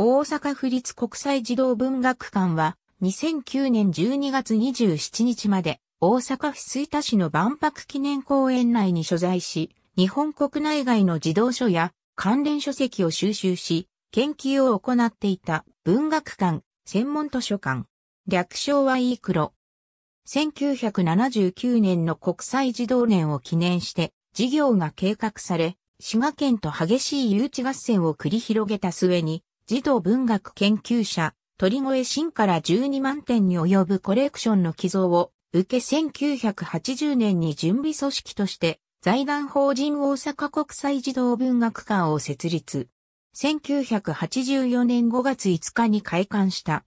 大阪府立国際児童文学館は2009年12月27日まで大阪府吹田市の万博記念公園内に所在し、日本国内外の児童書や関連書籍を収集し、研究を行っていた文学館専門図書館。略称はIICLO。1979年の国際児童年を記念して事業が計画され、滋賀県と激しい誘致合戦を繰り広げた末に、児童文学研究者、鳥越伸から12万点に及ぶコレクションの寄贈を受け1980年に準備組織として財団法人大阪国際児童文学館を設立。1984年5月5日に開館した。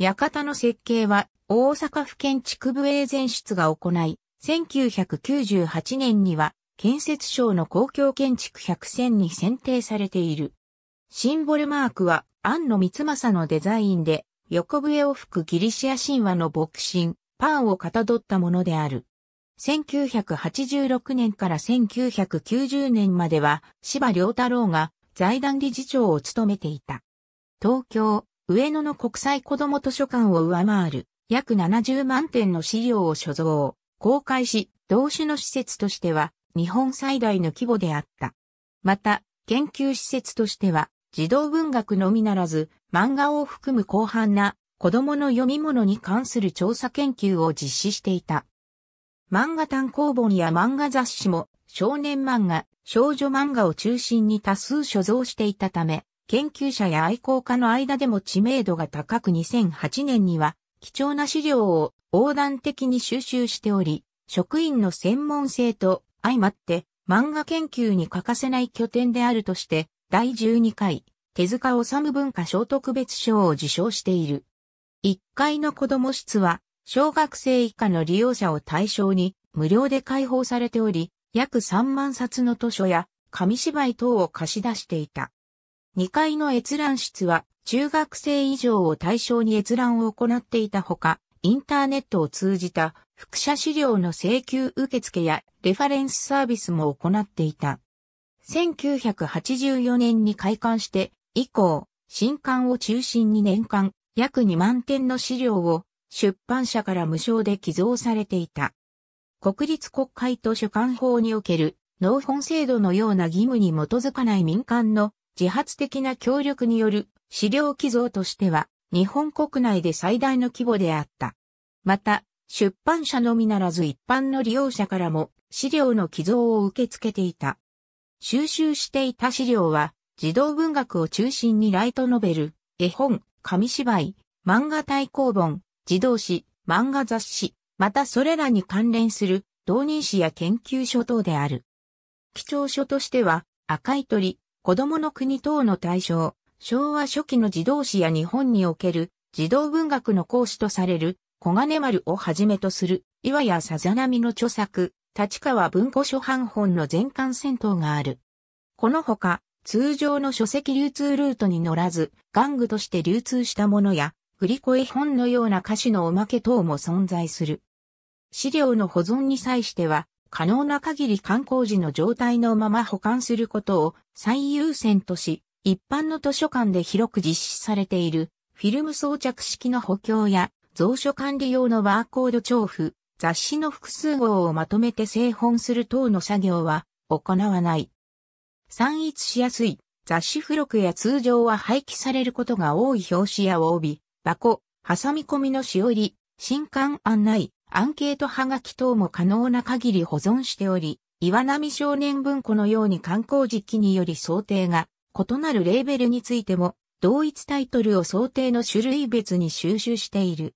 館の設計は大阪府建築部営善室が行い、1998年には建設省の公共建築100選に選定されている。シンボルマークは庵野光政のデザインで、横笛を吹くギリシア神話の牧神、パンをかたどったものである。1986年から1990年までは柴良太郎が財団理事長を務めていた。東京、上野の国際子ども図書館を上回る約70万点の資料を所蔵、公開し、同種の施設としては日本最大の規模であった。また、研究施設としては児童文学のみならず漫画を含む広範な子供の読み物に関する調査研究を実施していた。漫画単行本や漫画雑誌も少年漫画、少女漫画を中心に多数所蔵していたため、研究者や愛好家の間でも知名度が高く2008年には貴重な資料を横断的に収集しており、職員の専門性と相まって漫画研究に欠かせない拠点であるとして第12回手塚治虫文化賞特別賞を受賞している。1階の子ども室は小学生以下の利用者を対象に無料で開放されており、約3万冊の図書や紙芝居等を貸し出していた。2階の閲覧室は中学生以上を対象に閲覧を行っていたほか、インターネットを通じた複写資料の請求受付やレファレンスサービスも行っていた。1984年に開館して以降、新刊を中心に年間約2万点の資料を出版社から無償で寄贈されていた。国立国会図書館法における納本制度のような義務に基づかない民間の自発的な協力による資料寄贈としては日本国内で最大の規模であった。また、出版社のみならず一般の利用者からも資料の寄贈を受け付けていた。収集していた資料は児童文学を中心にライトノベル、絵本、紙芝居、漫画単行本、児童誌、漫画雑誌、またそれらに関連する同人誌や研究書等である。貴重書としては赤い鳥、子供の国等の大賞、昭和初期の児童史や日本における児童文学の講師とされる小金丸をはじめとする岩屋さざなみの著作、立川文庫初版本の全巻選等がある。このほか、通常の書籍流通ルートに乗らず、玩具として流通したものや、振り子絵本のような歌詞のおまけ等も存在する。資料の保存に際しては、可能な限り刊行時の状態のまま保管することを最優先とし、一般の図書館で広く実施されているフィルム装着式の補強や蔵書管理用のバーコード帳付、雑誌の複数号をまとめて製本する等の作業は行わない。散逸しやすい雑誌付録や通常は廃棄されることが多い表紙や帯、箱、挟み込みのしおり、新刊案内、アンケートはがき等も可能な限り保存しており、岩波少年文庫のように刊行時期により想定が異なるレーベルについても、同一タイトルを想定の種類別に収集している。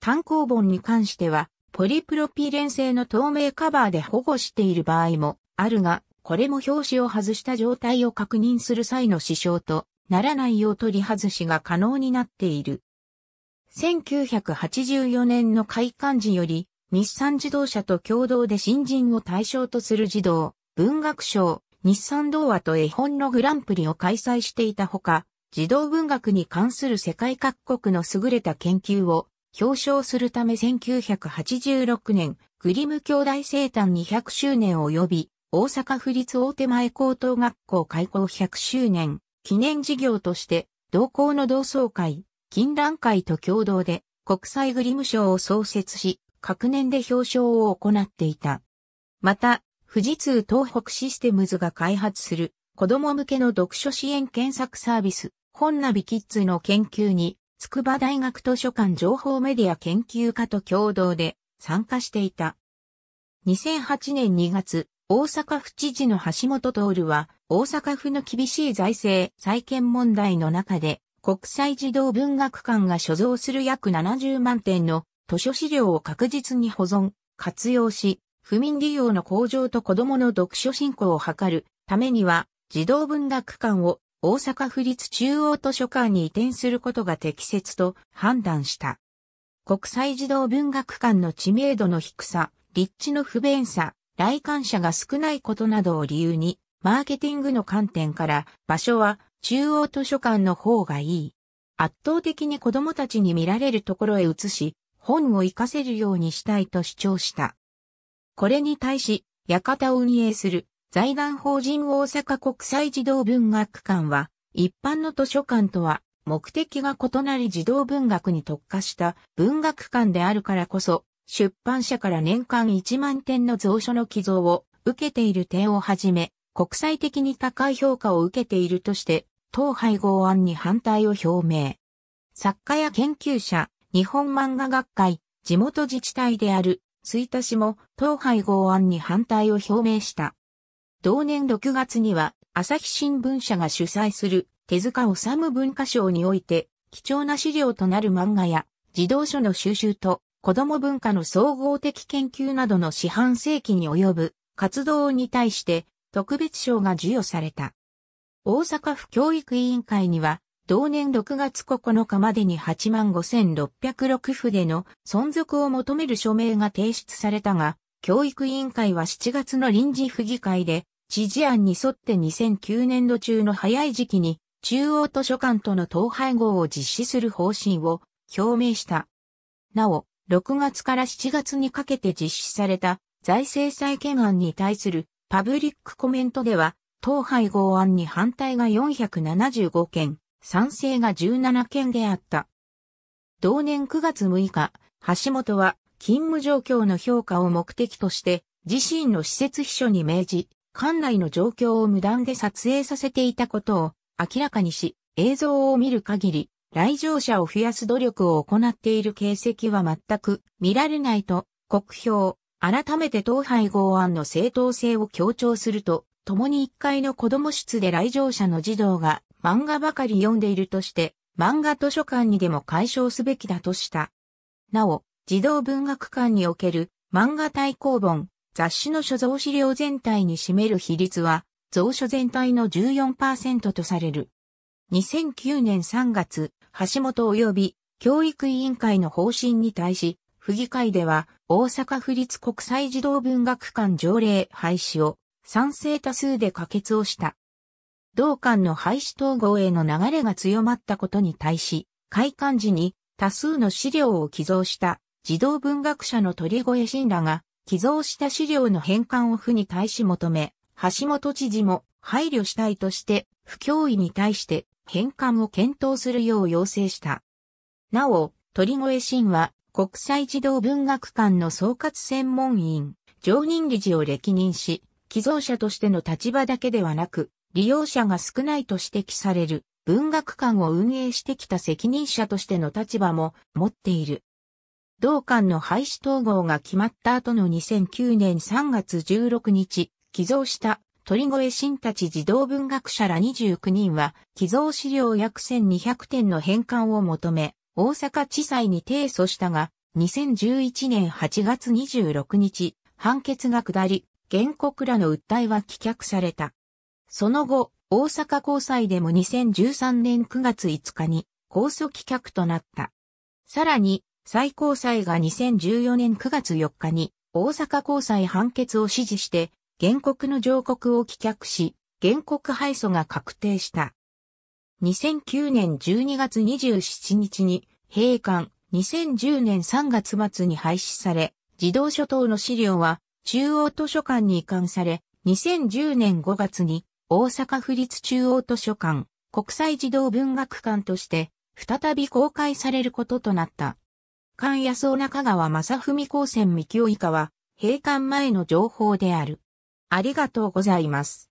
単行本に関しては、ポリプロピレン製の透明カバーで保護している場合もあるが、これも表紙を外した状態を確認する際の支障とならないよう取り外しが可能になっている。1984年の開館時より、日産自動車と共同で新人を対象とする児童文学賞、日産童話と絵本のグランプリを開催していたほか、児童文学に関する世界各国の優れた研究を表彰するため1986年、グリム兄弟生誕200周年及び、大阪府立大手前高等学校開校100周年記念事業として、同校の同窓会、金蘭会と共同で国際グリム賞を創設し、各年で表彰を行っていた。また、富士通東北システムズが開発する子供向けの読書支援検索サービス、本ナビキッズの研究に、筑波大学図書館情報メディア研究科と共同で参加していた。2008年2月、大阪府知事の橋下徹は、大阪府の厳しい財政再建問題の中で、国際児童文学館が所蔵する約70万点の図書資料を確実に保存、活用し、府民利用の向上と子供の読書振興を図るためには、児童文学館を大阪府立中央図書館に移転することが適切と判断した。国際児童文学館の知名度の低さ、立地の不便さ、来館者が少ないことなどを理由に、マーケティングの観点から、場所は中央図書館の方がいい。圧倒的に子供たちに見られるところへ移し、本を活かせるようにしたいと主張した。これに対し、館を運営する財団法人大阪国際児童文学館は、一般の図書館とは目的が異なり児童文学に特化した文学館であるからこそ、出版社から年間1万点の蔵書の寄贈を受けている点をはじめ、国際的に高い評価を受けているとして、当配合案に反対を表明。作家や研究者、日本漫画学会、地元自治体である吹田市も当配合案に反対を表明した。同年6月には、朝日新聞社が主催する手塚治虫文化賞において、貴重な資料となる漫画や、児童書の収集と、子供文化の総合的研究などの四半世紀に及ぶ活動に対して特別賞が授与された。大阪府教育委員会には同年6月9日までに 85,606 筆の存続を求める署名が提出されたが、教育委員会は7月の臨時府議会で知事案に沿って2009年度中の早い時期に中央図書館との統廃合を実施する方針を表明した。なお、6月から7月にかけて実施された財政再建案に対するパブリックコメントでは、当配合案に反対が475件、賛成が17件であった。同年9月6日、橋本は勤務状況の評価を目的として、自身の施設秘書に命じ、館内の状況を無断で撮影させていたことを明らかにし、映像を見る限り、来場者を増やす努力を行っている形跡は全く見られないと、酷評、改めて統廃合案の正当性を強調すると、共に1階の子供室で来場者の児童が漫画ばかり読んでいるとして、漫画図書館にでも解消すべきだとした。なお、児童文学館における漫画対抗本、雑誌の所蔵資料全体に占める比率は、蔵書全体の 14% とされる。2009年3月、橋本及び教育委員会の方針に対し、府議会では大阪府立国際児童文学館条例廃止を賛成多数で可決をした。同館の廃止統合への流れが強まったことに対し、開館時に多数の資料を寄贈した児童文学者の鳥越伸らが寄贈した資料の返還を府に対し求め、橋本知事も配慮したいとして、府教委に対して、返還を検討するよう要請した。なお、鳥越伸は国際児童文学館の総括専門委員、常任理事を歴任し、寄贈者としての立場だけではなく、利用者が少ないと指摘される文学館を運営してきた責任者としての立場も持っている。同館の廃止統合が決まった後の2009年3月16日、寄贈した鳥越伸たち児童文学者ら29人は、寄贈資料約1200点の返還を求め、大阪地裁に提訴したが、2011年8月26日、判決が下り、原告らの訴えは棄却された。その後、大阪高裁でも2013年9月5日に、控訴棄却となった。さらに、最高裁が2014年9月4日に、大阪高裁判決を支持して、原告の上告を棄却し、原告敗訴が確定した。2009年12月27日に閉館、2010年3月末に廃止され、児童書等の資料は中央図書館に移管され、2010年5月に大阪府立中央図書館、国際児童文学館として再び公開されることとなった。関安男中川正文高専三級以下は閉館前の情報である。ありがとうございます。